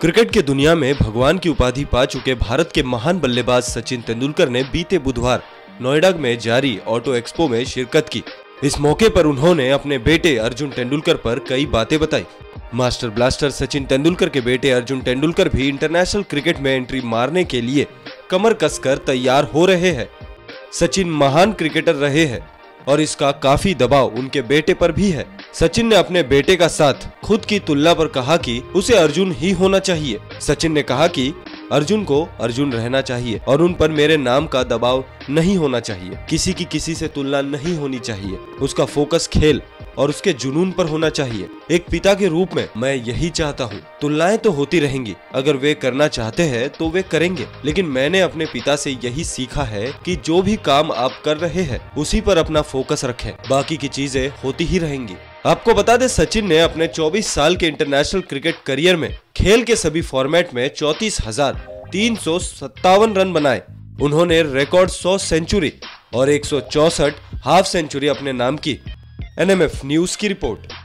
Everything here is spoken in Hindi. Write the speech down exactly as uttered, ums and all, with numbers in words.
क्रिकेट की दुनिया में भगवान की उपाधि पा चुके भारत के महान बल्लेबाज सचिन तेंदुलकर ने बीते बुधवार नोएडा में जारी ऑटो एक्सपो में शिरकत की। इस मौके पर उन्होंने अपने बेटे अर्जुन तेंदुलकर पर कई बातें बताई। मास्टर ब्लास्टर सचिन तेंदुलकर के बेटे अर्जुन तेंदुलकर भी इंटरनेशनल क्रिकेट में एंट्री मारने के लिए कमर कसकर तैयार हो रहे हैं। सचिन महान क्रिकेटर रहे हैं और इसका काफी दबाव उनके बेटे पर भी है। सचिन ने अपने बेटे का साथ खुद की तुलना पर कहा कि उसे अर्जुन ही होना चाहिए। सचिन ने कहा कि अर्जुन को अर्जुन रहना चाहिए और उन पर मेरे नाम का दबाव नहीं होना चाहिए। किसी की किसी से तुलना नहीं होनी चाहिए। उसका फोकस खेल और उसके जुनून पर होना चाहिए। एक पिता के रूप में मैं यही चाहता हूँ। तुलनाएं तो होती रहेंगी, अगर वे करना चाहते हैं तो वे करेंगे, लेकिन मैंने अपने पिता से यही सीखा है कि जो भी काम आप कर रहे हैं उसी पर अपना फोकस रखें, बाकी की चीजें होती ही रहेंगी। आपको बता दें, सचिन ने अपने चौबीस साल के इंटरनेशनल क्रिकेट करियर में खेल के सभी फॉर्मेट में चौतीस हजार तीन सौ सत्तावन रन बनाए। उन्होंने रिकॉर्ड सौ सेंचुरी और एक सौ चौसठ हाफ सेंचुरी अपने नाम की। एन एम एफ़ न्यूज़ की रिपोर्ट।